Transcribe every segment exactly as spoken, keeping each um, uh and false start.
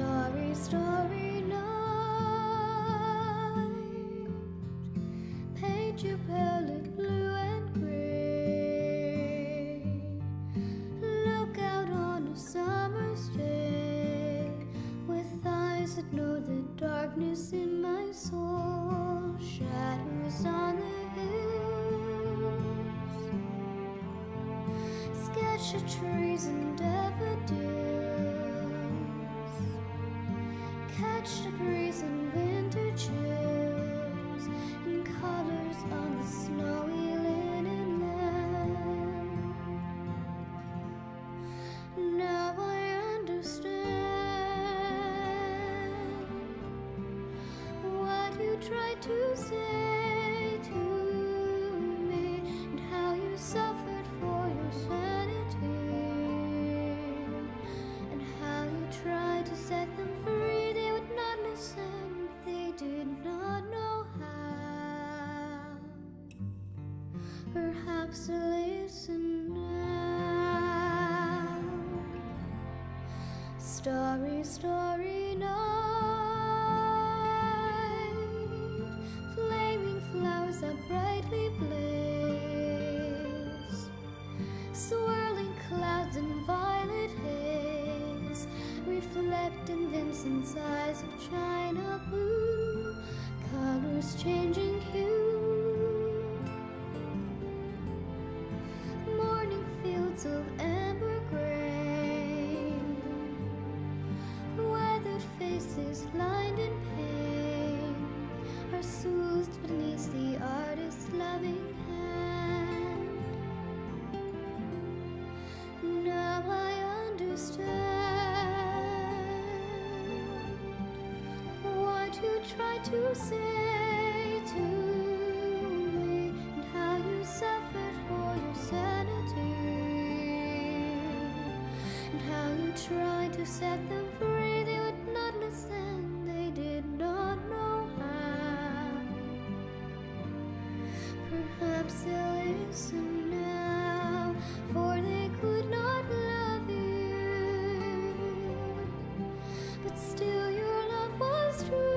Starry, starry night, paint your palette blue and gray. Look out on a summer's day, with eyes that know the darkness in my soul. Shadows on the hills, sketch of trees and daffodils, catch the breeze and winter chills, and colors on the snowy linen land. Now I understand what you tried to say to me, and how you suffered for your sanity, and how you tried to set them free. They did not know how. Perhaps listen now. Starry, starry night, flaming flowers that brightly blaze, swirling clouds and violet haze, reflect in Vincent's eyes of china blue, colors changing hue. Morning fields of amber grain, weathered faces lined in pain, are soothed beneath the artist's loving hand. Now I understand you tried to say to me, and how you suffered for your sanity, and how you tried to set them free. They would not listen, they did not know how. Perhaps they'll listen now, for they could not love you, but still your love was true.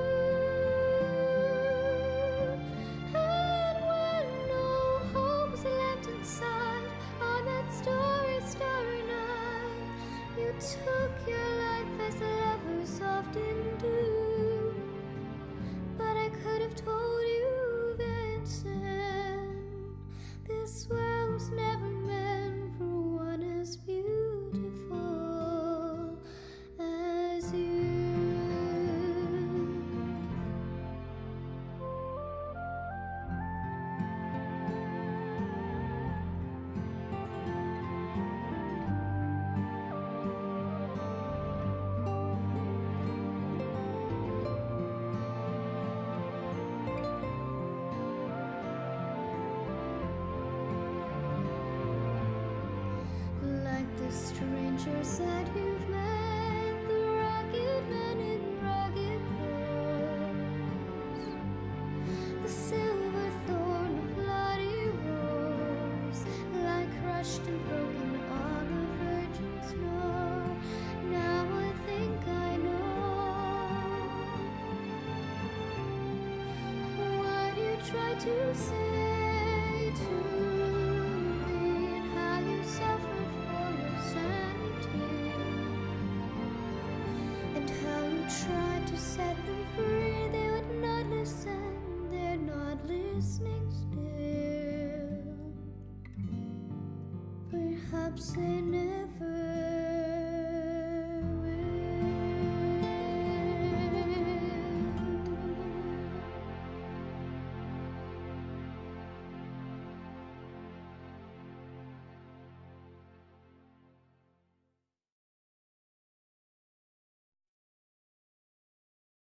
Took your life as lovers often do, but I could have told you, Vincent, this world was never meant for one as beautiful as you. Strangers that you've met, the rugged men in rugged clothes, the silver thorn, the bloody rose, lie crushed and broken on the virgin snow. Now I think I know what you tried to say to me. Tried to set them free, they would not listen, they're not listening still. Perhaps they never